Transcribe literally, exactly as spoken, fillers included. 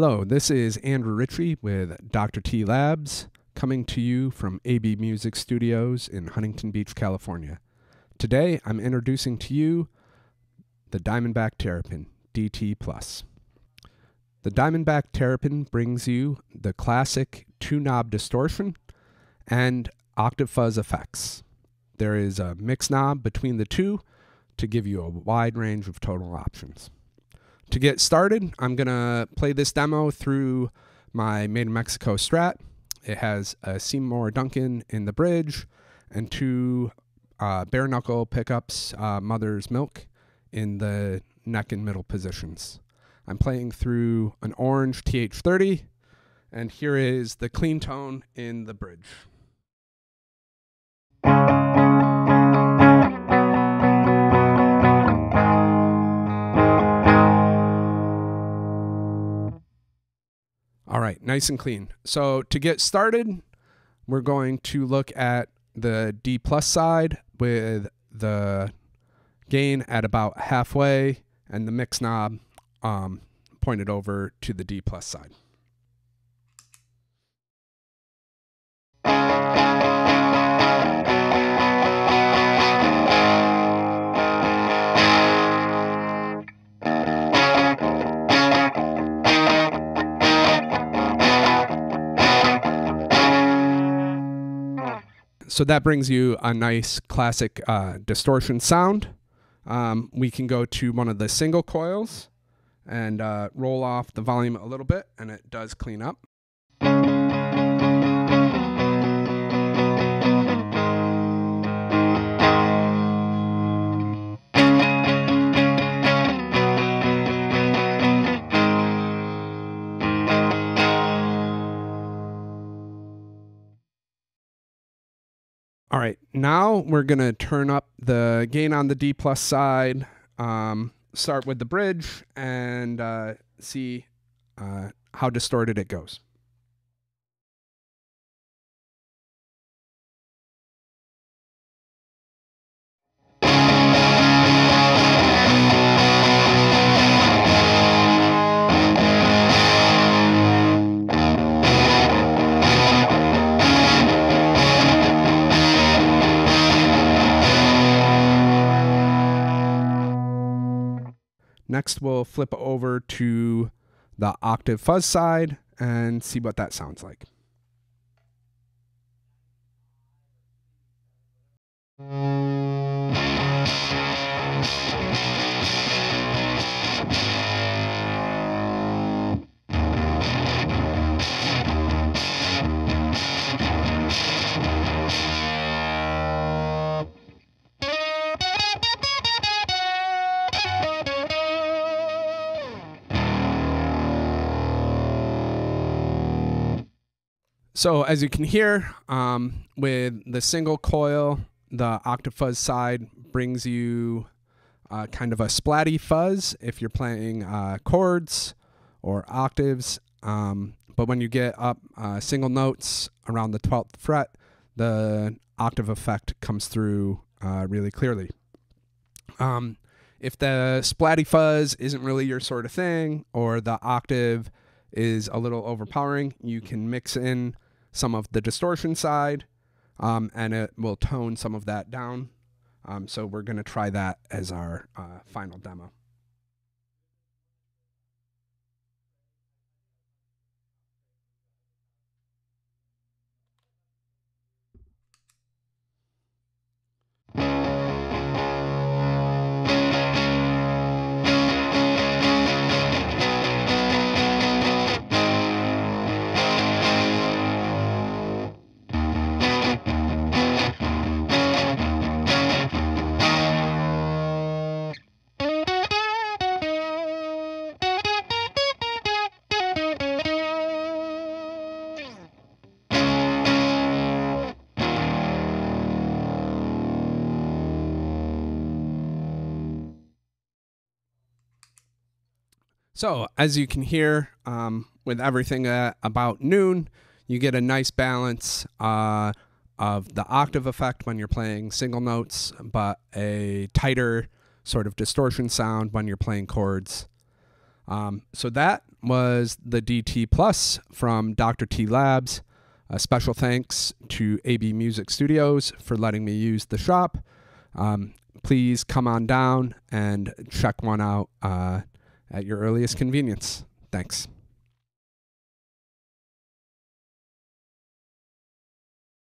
Hello, this is Andrew Ritchie with Doctor T Labs, coming to you from A B Music Studios in Huntington Beach, California. Today, I'm introducing to you the Diamondback Terrapin D T plus. The Diamondback Terrapin brings you the classic two-knob distortion and octave fuzz effects. There is a mix knob between the two to give you a wide range of tonal options. To get started, I'm going to play this demo through my Made in Mexico Strat. It has a Seymour Duncan in the bridge and two uh, Bare Knuckle pickups, uh, Mother's Milk, in the neck and middle positions. I'm playing through an Orange T H thirty, and here is the clean tone in the bridge. All right, nice and clean. So to get started, we're going to look at the D plus side with the gain at about halfway and the mix knob um, pointed over to the D plus side. So that brings you a nice classic uh, distortion sound. Um, we can go to one of the single coils and uh, roll off the volume a little bit, and it does clean up. All right, now we're going to turn up the gain on the D plus side, um, start with the bridge, and uh, see uh, how distorted it goes. Next, we'll flip over to the octave fuzz side and see what that sounds like. So as you can hear, um, with the single coil, the octave fuzz side brings you uh, kind of a splatty fuzz if you're playing uh, chords or octaves. Um, but when you get up uh, single notes around the twelfth fret, the octave effect comes through uh, really clearly. Um, if the splatty fuzz isn't really your sort of thing, or the octave is a little overpowering, you can mix in some of the distortion side, um, and it will tone some of that down. Um, so we're going to try that as our uh, final demo. So as you can hear, um, with everything uh, about noon, you get a nice balance uh, of the octave effect when you're playing single notes, but a tighter sort of distortion sound when you're playing chords. Um, so that was the D T plus from Doctor T Labs. A special thanks to A B Music Studios for letting me use the shop. Um, please come on down and check one out uh, at your earliest convenience. Thanks.